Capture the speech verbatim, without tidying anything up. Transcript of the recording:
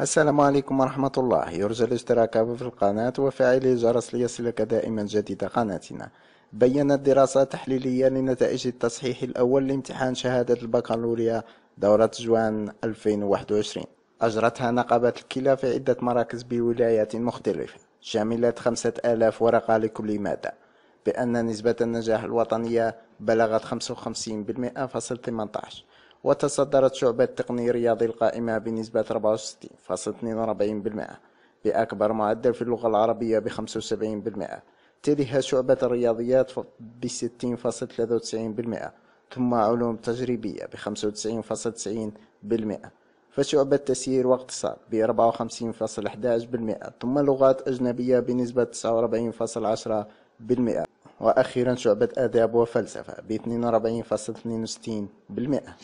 السلام عليكم ورحمة الله. يرجى الاشتراك في القناة وفعل الجرس ليصلك دائما جديد قناتنا. بيّنت دراسة تحليلية لنتائج التصحيح الأول لامتحان شهادة البكالوريا دورة جوان ألفين وواحد وعشرين، أجرتها نقابة الكلا في عدة مراكز بولايات مختلفة شاملة خمسة آلاف ورقة لكل مادة، بأن نسبة النجاح الوطنية بلغت خمسة وخمسين فاصل ثمانية عشر بالمئة، وتصدرت شعبة تقني رياضي القائمة بنسبة أربعة وستين فاصل اثنين وأربعين بالمئة بأكبر معدل في اللغة العربية ب خمسة وسبعين بالمئة، تليها شعبة الرياضيات ب ستين فاصل ثلاثة وتسعين بالمئة، ثم علوم تجريبية ب خمسة وتسعين فاصل تسعين بالمئة، فشعبة تسيير واقتصاد ب أربعة وخمسين فاصل أحد عشر بالمئة، ثم لغات أجنبية بنسبة تسعة وأربعين فاصل عشرة بالمئة، وأخيرا شعبة آداب وفلسفة ب اثنين وأربعين فاصل اثنين وستين بالمئة.